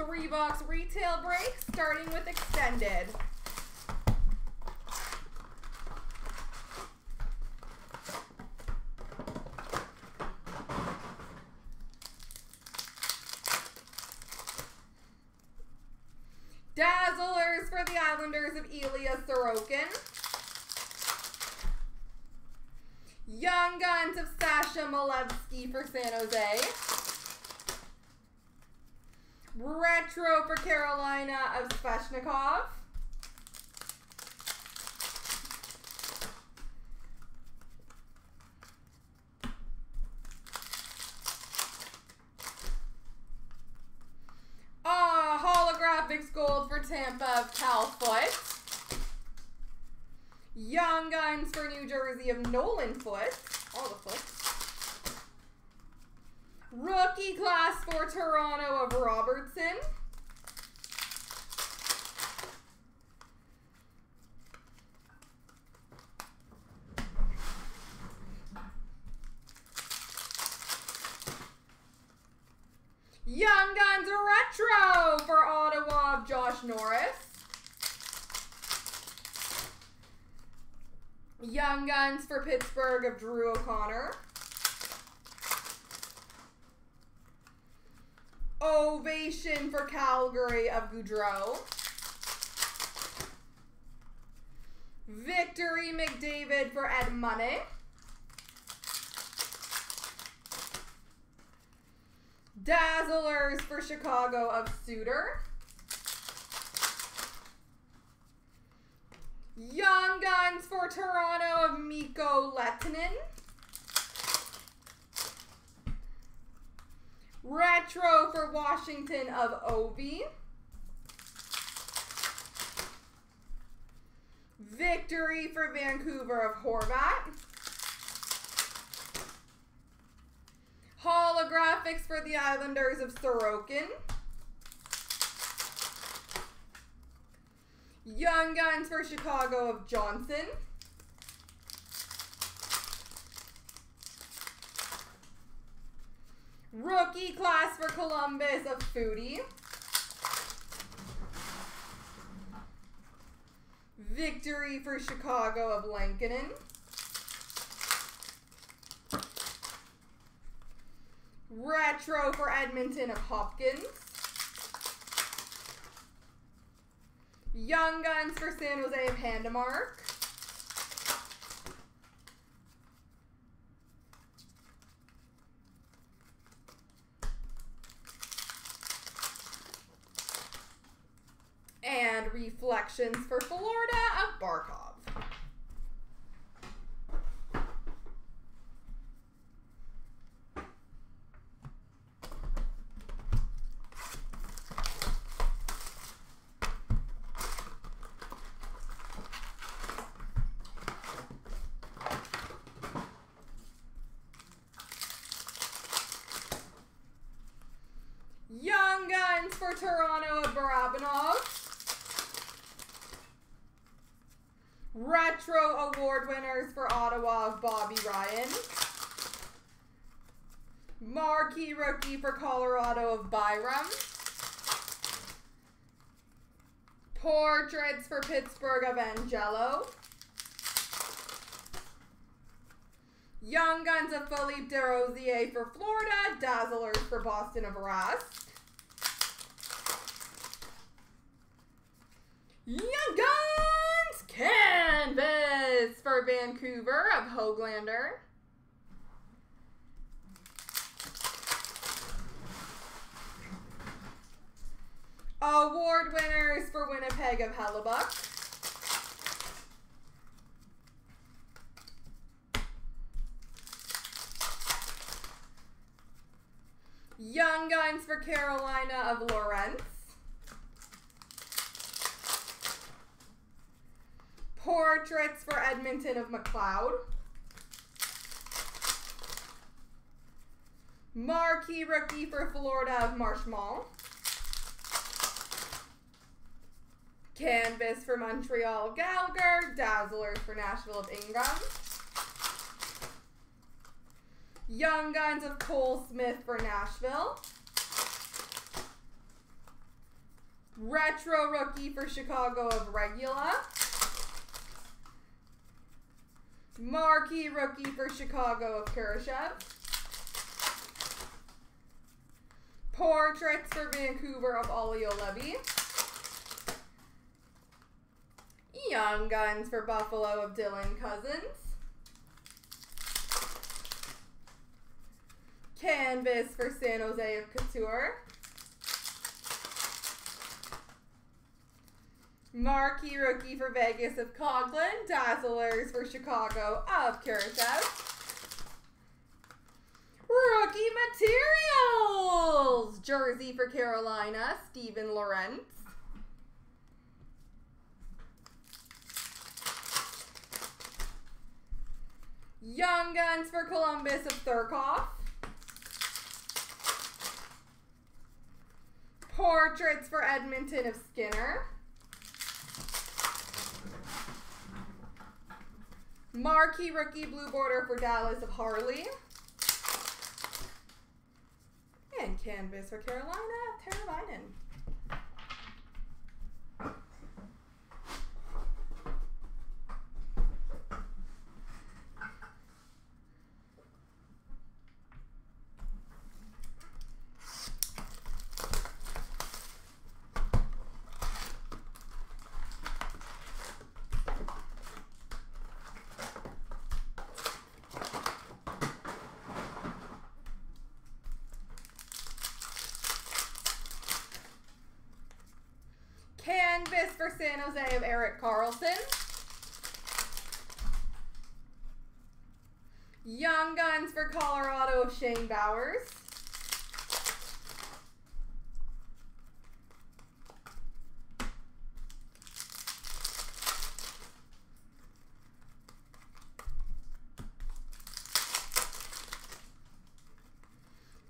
3-box retail break, starting with Extended. Dazzlers for the Islanders of Ilya Sorokin. Young Guns of Sasha Malevsky for San Jose. Retro for Carolina of Sveshnikov. Holographics Gold for Tampa of Cal Foote. Young Guns for New Jersey of Nolan Foote. All the Footes. Rookie Class for Toronto of Robertson. Young Guns Retro for Ottawa of Josh Norris. Young Guns for Pittsburgh of Drew O'Connor. Ovation for Calgary of Goudreau. Victory McDavid for Edmonton. Dazzlers for Chicago of Suter. Young Guns for Toronto of Miko Lettinen. Retro for Washington of Ovi. Victory for Vancouver of Horvat. Holographics for the Islanders of Sorokin. Young Guns for Chicago of Johnson. Rookie Class for Columbus of Foote. Victory for Chicago of Lankinen. Retro for Edmonton of Hopkins. Young Guns for San Jose of Handamark. And Reflections for Florida of Barkov. Young Guns for Toronto of Barabanov. Retro award winners for Ottawa of Bobby Ryan. Marquee rookie for Colorado of Byram. Portraits for Pittsburgh of Angelo. Young Guns of Philippe Derosier for Florida. Dazzlers for Boston of Arras. Young Guns! Canvas for Vancouver of Hoglander. Award winners for Winnipeg of Hellebuck. Young Guns for Carolina of Lawrence. Portraits for Edmonton of McLeod. Marquee rookie for Florida of Marchmont. Canvas for Montreal Gallagher. Dazzlers for Nashville of Ingram. Young Guns of Cole Smith for Nashville. Retro rookie for Chicago of Regula. Marquee rookie for Chicago of Kuryshev. Portraits for Vancouver of Ali Olevi. Young Guns for Buffalo of Dylan Cousins. Canvas for San Jose of Couture. Marquee rookie for Vegas of Coughlin. Dazzlers for Chicago of Karasev. Rookie materials! Jersey for Carolina, Stephen Lawrence. Young Guns for Columbus of Thurkoff. Portraits for Edmonton of Skinner. Marquee rookie blue border for Dallas of Harley. And canvas for Carolina of Teravainen. Canvas for San Jose of Eric Carlson. Young Guns for Colorado of Shane Bowers.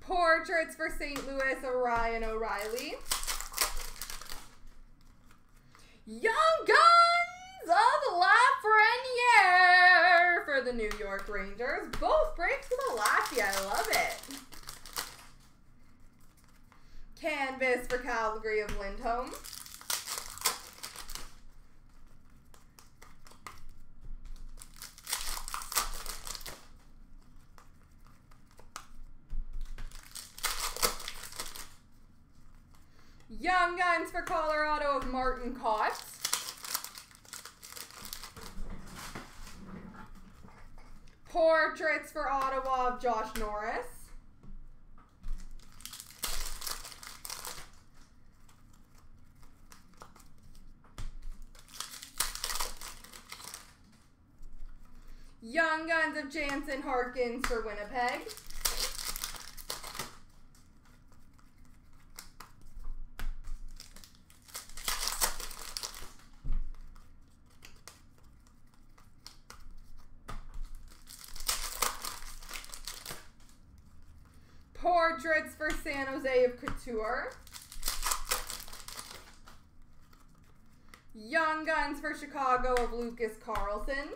Portraits for St. Louis of Ryan O'Reilly. Young Guns of Lafreniere for the New York Rangers. Both breaks to the Lafayette. I love it. Canvas for Calgary of Lindholm. Young Guns for Colorado of Martin Kotz. Portraits for Ottawa of Josh Norris. Young Guns of Jansen Harkins for Winnipeg. Portraits for San Jose of Couture. Young Guns for Chicago of Lucas Carlson.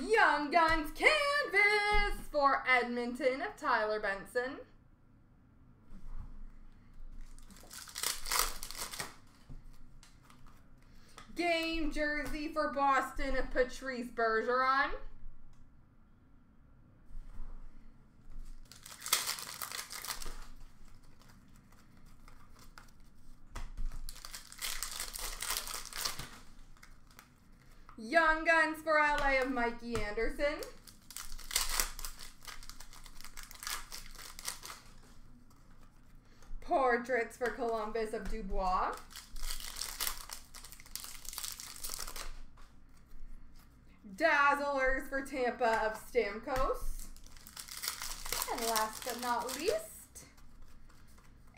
Young Guns canvas for Edmonton of Tyler Benson. Game jersey for Boston of Patrice Bergeron. Young Guns for LA of Mikey Anderson. Portraits for Columbus of Dubois. Dazzlers for Tampa of Stamkos. And last but not least,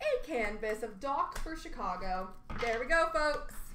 a canvas of Doc for Chicago. There we go, folks.